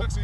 Taxi.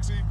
Biloxi.